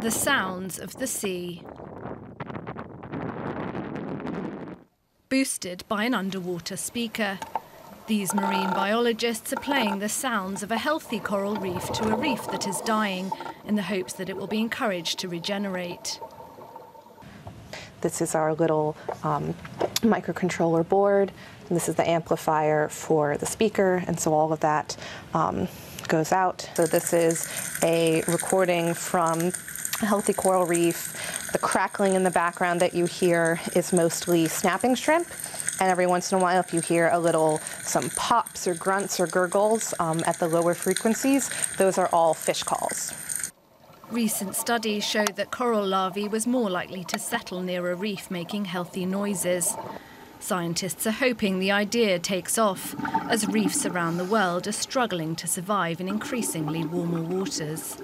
the sounds of the sea, boosted by an underwater speaker. These marine biologists are playing the sounds of a healthy coral reef to a reef that is dying in the hopes that it will be encouraged to regenerate. This is our little microcontroller board. And this is the amplifier for the speaker, and so all of that goes out. So this is a recording from a healthy coral reef. The crackling in the background that you hear is mostly snapping shrimp. And every once in a while, if you hear some pops or grunts or gurgles at the lower frequencies, those are all fish calls. Recent studies show that coral larvae was more likely to settle near a reef making healthy noises. Scientists are hoping the idea takes off, as reefs around the world are struggling to survive in increasingly warmer waters.